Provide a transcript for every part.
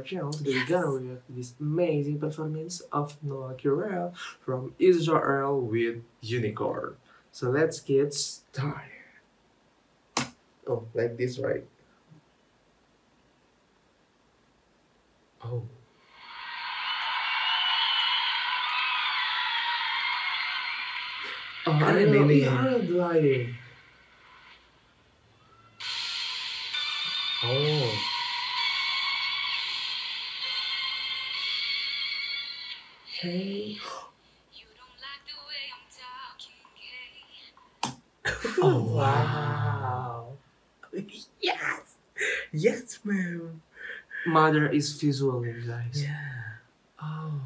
our channel. Today we're gonna react to this amazing performance of Noa Kirel from Israel with Unicorn. So let's get started. Oh, like this, right? Oh. Oh, I really am lying. Oh. Hey. You don't like the way I'm talking, hey? Oh, wow. Yes. Yes, ma'am. Mother is visually, guys. Yeah. Oh.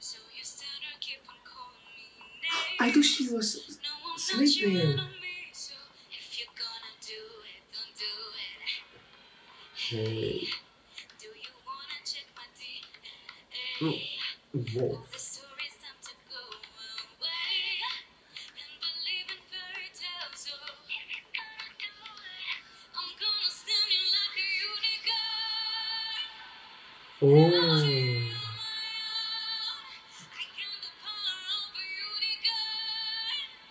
So you still keep on calling me names. I thought she was sleeping. Hey. Do you wanna check my DNA? Whoa. The story's time to go away and believe in fairy tales. Oh, I'm gonna stand you like a unicorn. Oh. I got the power of a unicorn.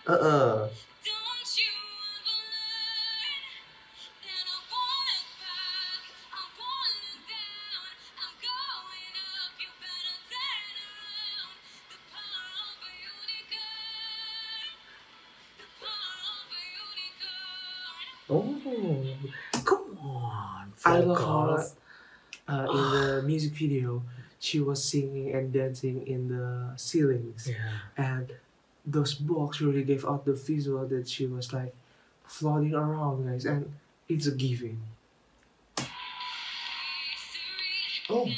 Don't you ever learn that I want it back? I want it down. I'm going up. You better turn around. The power of a unicorn. The power of a unicorn. Oh, come on! I love her. In the music video, she was singing and dancing in the ceilings, and those blocks really gave out the visual that she was like floating around, guys, and it's a giving. Oh,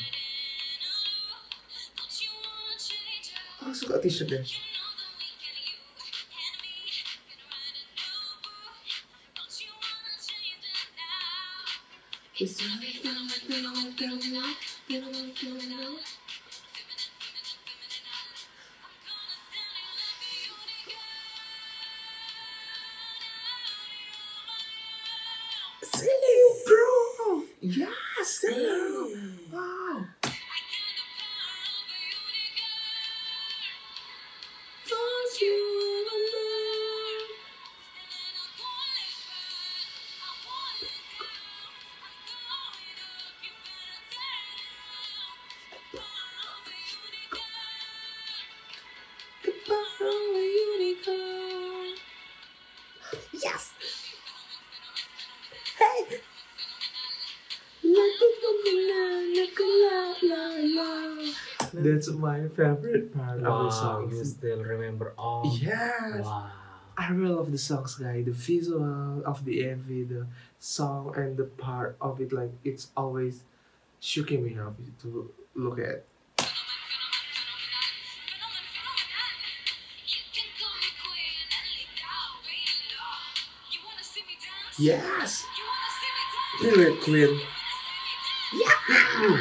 I also got a t-shirt there. It's right now, bro! Yeah, wow! Don't you ever learn? Yes! Hey! That's my favorite part of the song. You still remember all? Yes! Wow. I really love the songs, guys. The visual of the MV, the song, and the part of it, like, it's always shaking me up to look at. Yes! Really clean. Yeah! Oh!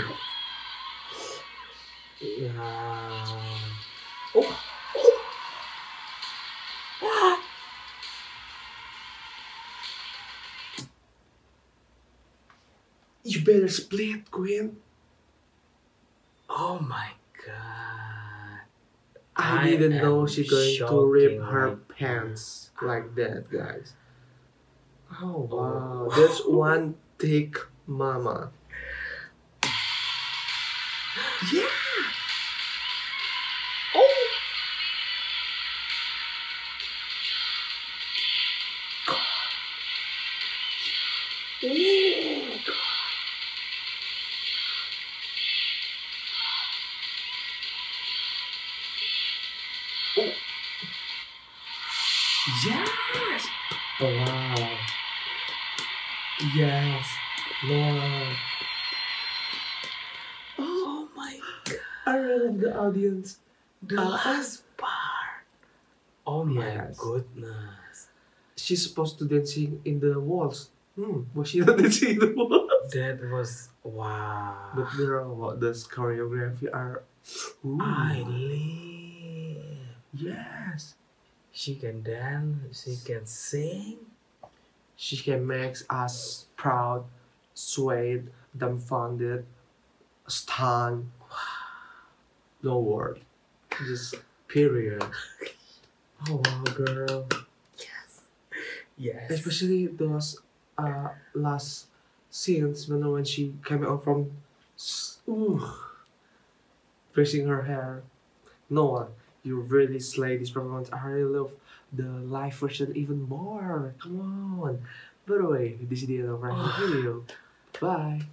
Oh! You better split, Queen. Oh my god. I didn't know she's going to rip her pants like that, guys. Oh wow, that's one thick mama. Yeah. Oh. God. Oh God. Oh. Yes. Oh wow. Yes, wow. Oh my god. I really love the audience. The last part. Oh my goodness. She's supposed to dancing in the walls. Was she not dancing in the walls? That was wow. But the choreography are I live. Yes. She can dance, she can sing. She can make us proud, swayed, dumbfounded, style. No word. Just period. Oh wow, girl. Yes. Yes. Especially those last scenes, you know, when she came out from pressing her hair. Noa, you really slay this performance. I really love the live version even more. Come on. By the way, this is the end of our video. Bye.